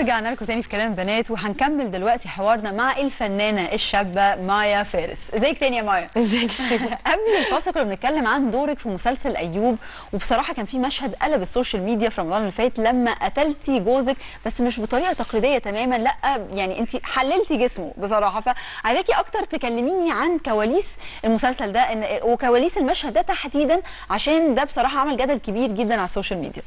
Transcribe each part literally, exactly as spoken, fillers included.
ورجعنا لكم تاني في كلام بنات، وهنكمل دلوقتي حوارنا مع الفنانه الشابه مايا فارس. ازيك تاني يا مايا؟ ازيك يا قبل الفاصل كنا بنتكلم عن دورك في مسلسل ايوب، وبصراحه كان في مشهد قلب السوشيال ميديا في رمضان اللي فات لما قتلتي جوزك، بس مش بطريقه تقليديه تماما، لا يعني انت حللتي جسمه بصراحه. فعايزاكي اكتر تكلميني عن كواليس المسلسل ده وكواليس المشهد ده تحديدا، عشان ده بصراحه عمل جدل كبير جدا على السوشيال ميديا.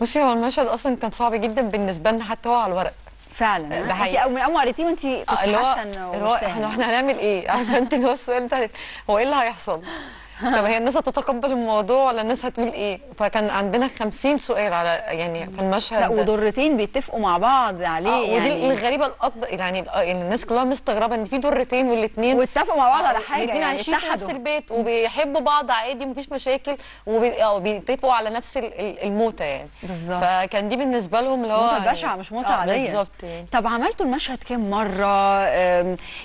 بصي، هو المشهد اصلا كان صعب جدا بالنسبه لنا، حتى هو على الورق فعلا. ده حقيقي، اول ما قريتيه وانت كنت حاسه انه احنا هنعمل ايه؟ عارفه انت اللي هو السؤال بتاع هو ايه اللي هيحصل؟ طب هي الناس هتتقبل الموضوع ولا الناس هتقول ايه؟ فكان عندنا خمسين سؤال على يعني في المشهد. لا ودورتين بيتفقوا مع بعض عليه. آه ودي يعني الغريبه الاكبر، يعني الناس كلها مستغربه ان في دورتين والاثنين واتفقوا مع بعض على حاجه، الاثنين عايشين في نفس البيت وبيحبوا بعض عادي مفيش مشاكل، وبيتفقوا على نفس الموتة يعني. بالظبط. فكان دي بالنسبه لهم اللي هو موتة بشعه مش موتة آه عاديه. بالظبط يعني. طب عملتوا المشهد كام مره؟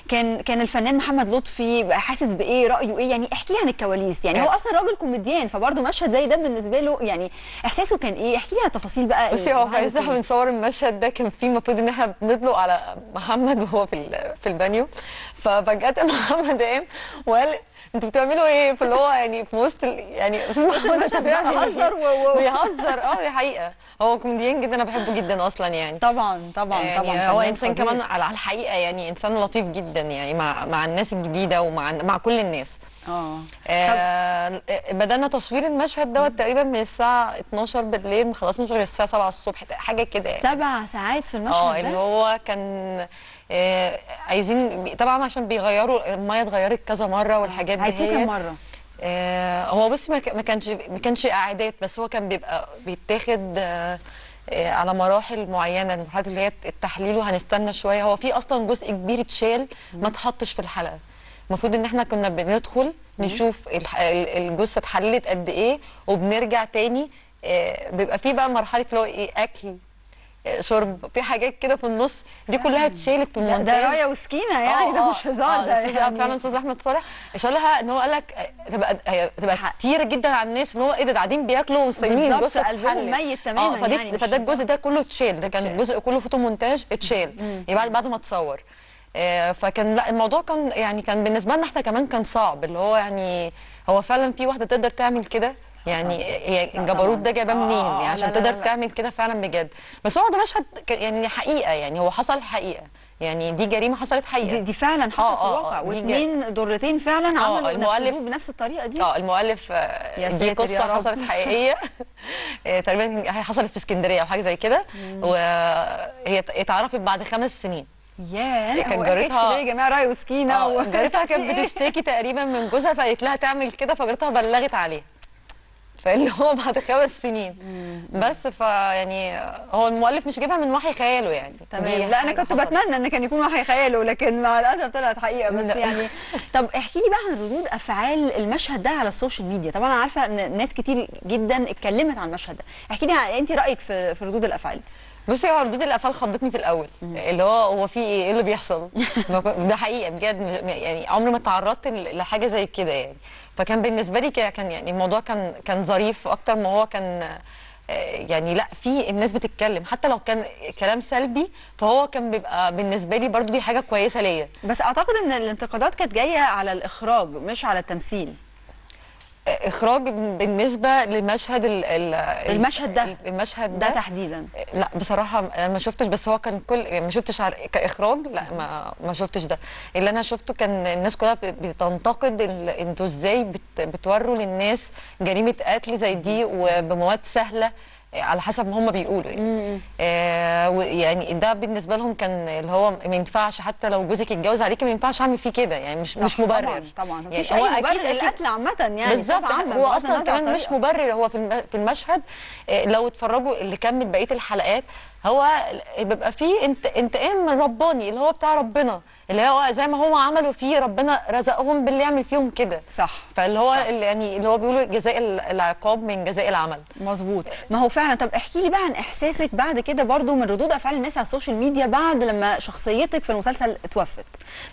كان كان الفنان محمد لطفي حاسس بايه؟ رايه ايه؟ يعني احكي لي عن الكواليس، يعني هو اصلا راجل كوميديان، فبرضه مشهد زي ده بالنسبه له يعني احساسه كان ايه؟ احكي لي على التفاصيل بقى. بصي، هو عايزين احنا بنصور المشهد ده كان فيه المفروض ان احنا بنطلق على محمد وهو في في البانيو، ففجاه محمد قام وقال انتوا بتعملوا ايه؟ فاللي هو يعني في وسط يعني استاذ محمد انت بيهزر بيهزر اه دي حقيقه. هو كوميديان جدا، انا بحبه جدا اصلا يعني. طبعا طبعا يعني طبعا هو انسان كمان على الحقيقه يعني انسان لطيف جدا يعني مع مع الناس الجديده ومع مع كل الناس. اه, آه بدأنا تصوير المشهد دوت تقريبا من الساعه اتناشر بالليل، ما خلصناش غير الساعه سبعة الصبح حاجه كده يعني. سبع ساعات في المشهد ده؟ اه اللي هو كان آه عايزين طبعا عشان بيغيروا الميه، اتغيرت كذا مره والحاجات دي. عيدتوه كام مره؟ آه هو بصي ما كانش ما كانش اعادات، بس هو كان بيبقى بيتاخد آه على مراحل معينه، المرحله اللي هي التحليل وهنستنى شويه. هو في اصلا جزء كبير اتشال ما اتحطش في الحلقه، المفروض ان احنا كنا بندخل نشوف الجثه اتحللت قد ايه وبنرجع تاني. بيبقى في بقى مرحله اللي هو ايه، اكل شرب، في حاجات كده في النص، دي كلها اتشالت في المونتاج. ده رايه وسكينه يعني، ده مش هزار ده يعني. فعلا استاذ احمد صالح شالها، ان هو قال لك تبقى تبقى كتير جدا على الناس، ان هو ايه ده قاعدين بياكلوا ومستنيين الجثه تتحلل ميت تماما. اه يعني فده الجزء ده كله اتشال، ده كان الجزء كله فوتو مونتاج اتشال يعني بعد ما اتصور. فكان لا الموضوع كان يعني كان بالنسبه لنا احنا كمان كان صعب، اللي هو يعني هو فعلا في واحده تقدر تعمل كده يعني. هي الجبروت ده جابها منين يعني عشان لا لا لا تقدر تعمل كده فعلا بجد؟ بس هو ده مشهد يعني حقيقه، يعني هو حصل حقيقه يعني، دي جريمه حصلت حقيقه، دي, دي فعلا حصلت آه في الواقع. واثنين دورتين فعلا عملوا المؤلف بنفس الطريقه دي. اه المؤلف دي قصه حصلت حقيقيه تقريبا حصلت في اسكندريه او حاجه زي كده، وهي اتعرفت بعد خمس سنين. ياه كان جارتها يا جماعه راي وسكينه، جارتها كانت بتشتكي تقريبا من جوزها، فقالت لها تعمل كده، فجارتها بلغت عليها، فاللي هو بعد خمس سنين بس. فيعني هو المؤلف مش جايبها من وحي خياله يعني. تمام. لا انا كنت بتمنى ان كان يكون وحي خياله، لكن مع الاسف طلعت حقيقه بس لا. يعني طب احكي لي بقى عن ردود افعال المشهد ده على السوشيال ميديا. طبعا انا عارفه ان ناس كتير جدا اتكلمت عن المشهد ده، احكي لي انت رايك في ردود الافعال دي. بصي، هو ردود الافعال خضتني في الاول، اللي هو هو في ايه اللي بيحصل ده حقيقه بجد يعني، عمري ما تعرضت لحاجه زي كده يعني. فكان بالنسبه لي كان يعني الموضوع كان كان ظريف اكتر ما هو كان يعني، لا في الناس بتتكلم حتى لو كان كلام سلبي، فهو كان بيبقى بالنسبه لي برضو دي حاجه كويسه ليا. بس اعتقد ان الانتقادات كانت جايه على الاخراج مش على التمثيل. اخراج بالنسبه لمشهد المشهد ده المشهد ده, ده تحديدا لا بصراحه ما شفتش، بس هو كان كل ما شفتش كاخراج، لا ما ما شفتش. ده اللي انا شفته كان الناس كلها بتنتقد انتوا ازاي بتوروا للناس جريمه قتل زي دي وبمواد سهله على حسب ما هم بيقولوا يعني. آه يعني ده بالنسبه لهم كان اللي هو ما ينفعش، حتى لو جوزك اتجوز عليكي ما ينفعش اعمل فيه كده يعني، مش مش مبرر طبعا. يعني هو اكيد القتل عامه يعني بالظبط، هو اصلا كمان مش مبرر. هو في في المشهد آه لو اتفرجوا اللي كمل بقيه الحلقات، هو بيبقى فيه انت انتقام رباني اللي هو بتاع ربنا، اللي هو زي ما هم عملوا فيه ربنا رزقهم باللي يعمل فيهم كده. صح. فاللي هو صح. اللي يعني اللي هو بيقولوا جزاء العقاب من جزاء العمل. مظبوط. ما هو فعلا. طب احكي لي بقى عن احساسك بعد كده برضو من ردود افعال الناس على السوشيال ميديا بعد لما شخصيتك في المسلسل اتوفت،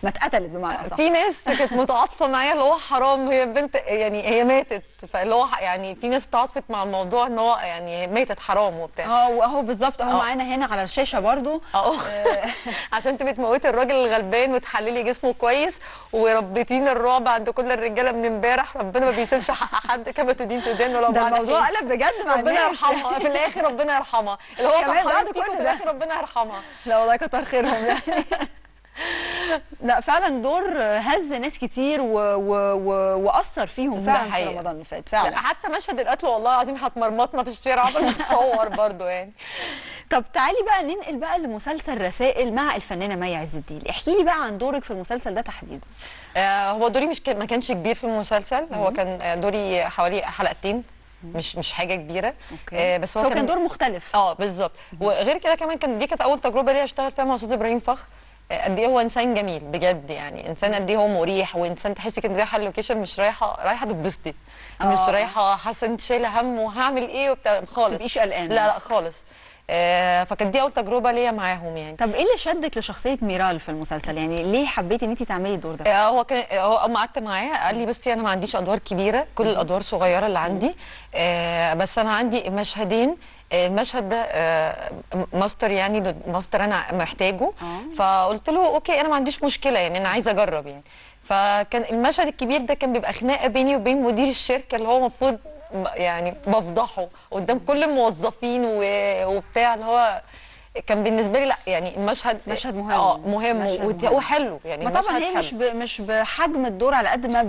ما اتقتلت بمعنى اصح. في ناس كانت متعاطفه معايا اللي هو حرام هي بنت يعني هي ماتت، فاللي هو يعني في ناس تعاطفت مع الموضوع ان هو يعني ماتت حرام وبتاع. اه اهو بالظبط اهو معانا هنا على الشاشه برضو اهو عشان انت بتموتي الراجل الغلبان وتحللي جسمه كويس وربتين الرعب عند كل الرجاله من امبارح، ربنا ما بيسيبش حق حد كما تدين تدان ولا بعد. الموضوع قلب بجد مع ربنا يرحمها في الاخر، ربنا يرحمها اللي هو بعد كل ده الاخر ربنا يرحمها. لا والله كتر خيرهم يعني لا فعلا دور هز ناس كتير و... و... و... واثر فيهم فعلا في رمضان اللي فات فعلا. حتى مشهد القتل والله العظيم هتمرمطنا في الشارع عمال نتصور برضو يعني. طب تعالي بقى ننقل بقى لمسلسل رسائل مع الفنانه مايا عز الدين، احكي لي بقى عن دورك في المسلسل ده تحديدا. آه هو دوري مش ك... ما كانش كبير في المسلسل، هو كان دوري حوالي حلقتين مش مش حاجه كبيره. آه بس هو كان... كان دور مختلف. اه بالظبط. وغير كده كمان كان دي كانت اول تجربه ليا اشتغل فيها مع استاذ ابراهيم فخ. قد ايه هو انسان جميل بجد يعني، انسان قد ايه هو مريح، وانسان تحسي كده زي حل لوكيشن مش رايحه رايحه تتبسطي، مش رايحه حاسه انت شايله هم وهعمل ايه وبتاع خالص، ما تبقيش قلقانه لا لا خالص. آه فكانت دي اول تجربه ليا معاهم يعني. طب ايه اللي شدك لشخصيه ميرال في المسلسل؟ يعني ليه حبيتي ان انت تعملي الدور ده؟ آه هو كان هو اما قعدت معاه قال لي بصي انا ما عنديش ادوار كبيره، كل الادوار صغيره اللي عندي، آه بس انا عندي مشهدين، المشهد ده ماستر يعني ماستر انا محتاجه. آه. فقلت له اوكي انا ما عنديش مشكله يعني انا عايزه اجرب يعني. فكان المشهد الكبير ده كان بيبقى خناقه بيني وبين مدير الشركه اللي هو المفروض يعني بفضحه قدام كل الموظفين وبتاع، اللي هو كان بالنسبه لي لا يعني المشهد مشهد مهم. اه مهم وحلو يعني. ما طبعا هي مش مش بحجم الدور على قد ما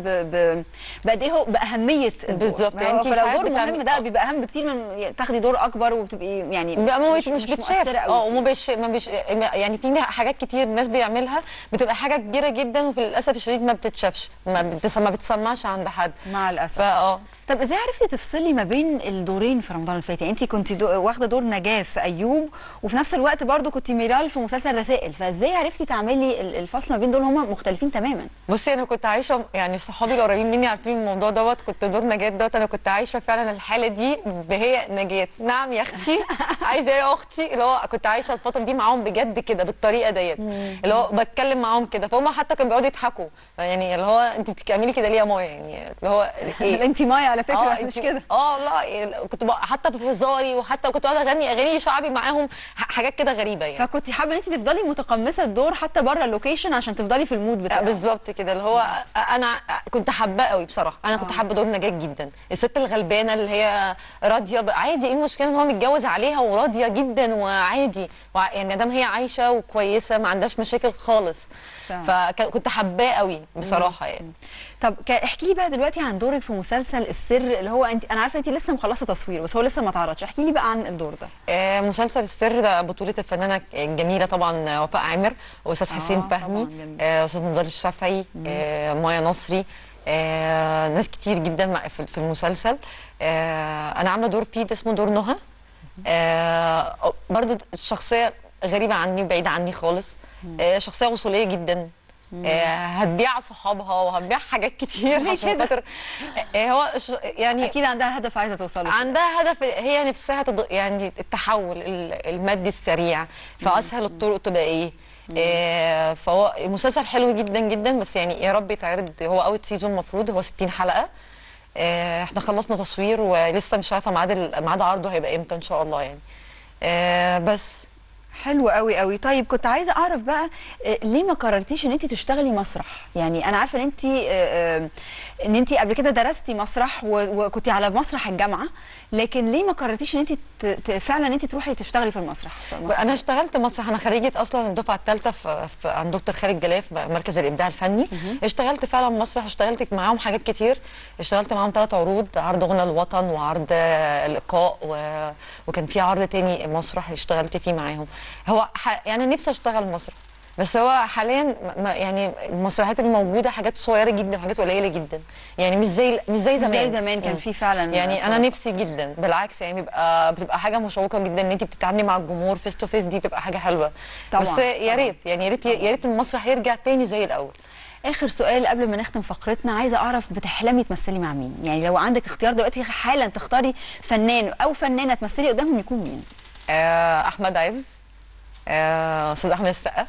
بقد ايه هو باهميه بالظبط يعني. انت الدور المهم ده بيبقى اهم بكتير من تاخدي دور اكبر وبتبقي يعني مش مش بتشاف. اه ومش يعني في حاجات كتير الناس بيعملها بتبقى حاجه كبيره جدا وفي للاسف الشديد ما بتتشافش، ما بتسمعش عند حد مع الاسف. اه طب ازاي عرفتي تفصلي ما بين الدورين في رمضان اللي فات؟ يعني انت كنت واخده دور نجاة في ايوب وفي نفس الوقت برضو كنت ميرال في مسلسل رسائل، فازاي عرفتي تعملي الفصل ما بين دول هما مختلفين تماما؟ بصي انا كنت عايشه يعني صحابي القريبين مني عارفين الموضوع دوت، كنت دور نجاة دوت انا كنت عايشه فعلا الحاله دي، هي نجاة نعم يا اختي عايزه ايه يا اختي، اللي هو كنت عايشه الفتره دي معاهم بجد كده بالطريقه ديت اللي هو بتكلم معاهم كده، فهم حتى كانوا بيقعدوا يضحكوا يعني اللي هو انت بتعملي كده ليه يا مايا يعني اللي هو ايه انت مايا على فكره. آه مش كده اه والله كنت حتى في هزاري وحتى كنت قاعده اغني اغاني شعبي معاهم حاجات كده غريبه يعني. فكنت حابه ان انت تفضلي متقمصه الدور حتى بره اللوكيشن عشان تفضلي في المود بتاعك. آه بالظبط كده اللي هو انا كنت حابه قوي بصراحه، انا كنت آه. حابه دور نجاة جدا، الست الغلبانه اللي هي راضيه عادي، ايه المشكله ان هو متجوز عليها وراضيه جدا وعادي يعني دام هي عايشه وكويسه ما عندهاش مشاكل خالص. آه. فكنت حباه قوي بصراحه يعني. طب احكي لي بقى دلوقتي عن دورك في مسلسل السر اللي هو انت انا عارفه انت لسه مخلصه تصوير بس هو لسه ما اتعرضش، احكي لي بقى عن الدور ده. آه مسلسل السر ده بطوله الفنانه الجميله طبعا وفاء عامر واستاذ آه حسين فهمي استاذ آه نضال الشافعي آه مايا نصري آه ناس كتير جدا في المسلسل. آه انا عامله دور فيه اسمه دور نهى. آه برضو الشخصيه غريبه عني وبعيده عني خالص. آه شخصيه وصوليه جدا. هتبيع صحابها وهتبيع حاجات كتير عشان خاطر هو يعني اكيد عندها هدف عايزه توصل له، عندها هدف هي نفسها تض... يعني التحول المادي السريع فاسهل الطرق تبقى ايه. آه فهو مسلسل حلو جدا جدا بس يعني يا رب يتعرض. هو اوت سيزون المفروض هو ستين حلقه. آه احنا خلصنا تصوير ولسه مش عارفه ميعاد ميعاد عرضه هيبقى امتى ان شاء الله يعني. آه بس حلو قوي قوي. طيب كنت عايزه اعرف بقى ليه ما قررتيش ان انت تشتغلي مسرح؟ يعني انا عارفه ان انت ان انت قبل كده درستي مسرح وكنت على مسرح الجامعه، لكن ليه ما قررتيش ان انت فعلا ان انت تروحي تشتغلي في المسرح؟ انا اشتغلت مسرح، انا خريجه اصلا الدفعه الثالثه عند دكتور خالد جلاف مركز الابداع الفني. اشتغلت فعلا مسرح، اشتغلت معاهم حاجات كتير، اشتغلت معاهم ثلاث عروض، عرض غنى الوطن وعرض اللقاء و... وكان في عرض تاني مسرح اشتغلت فيه معاهم. هو يعني نفسي اشتغل مسرح بس هو حاليا يعني المسرحيات الموجوده حاجات صغيره جدا وحاجات قليله جدا، يعني مش زي مش زي زمان. زي زمان كان في فعلا، يعني انا نفسي جدا بالعكس، يعني بيبقى بتبقى حاجه مشوقه جدا ان انت بتتعاملي مع الجمهور فيس تو فيس، دي بتبقى حاجه حلوه. طبعا بس يا ريت يعني يا ريت يا ريت المسرح يرجع تاني زي الاول. اخر سؤال قبل ما نختم فقرتنا، عايزه اعرف بتحلمي تمثلي مع مين؟ يعني لو عندك اختيار دلوقتي حالا تختاري فنان او فنانه تمثلي قدامهم يكون مين؟ آه احمد عز، آه استاذ احمد السقه.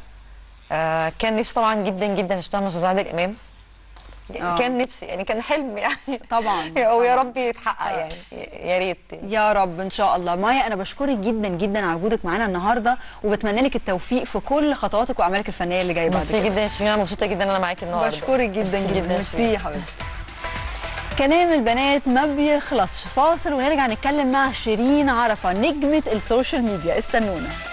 آه كان نفسي طبعا جدا جدا اشتغل مع استاذ عادل امام. آه. كان نفسي، يعني كان حلم يعني طبعا ويا رب يتحقق. آه. يعني يا ريت يعني. يا رب ان شاء الله. مايا انا بشكرك جدا جدا على وجودك معانا النهارده، وبتمنى لك التوفيق في كل خطواتك واعمالك الفنيه اللي جايه بعد كده. ميرسي جدا يا شيرين، انا مبسوطه جدا ان انا معاكي النهارده. بشكرك جدا جدا. ميرسي يا حبيبتي. كلام البنات ما بيخلصش، فاصل ونرجع نتكلم مع شيرين عرفة نجمة السوشيال ميديا، استنونا.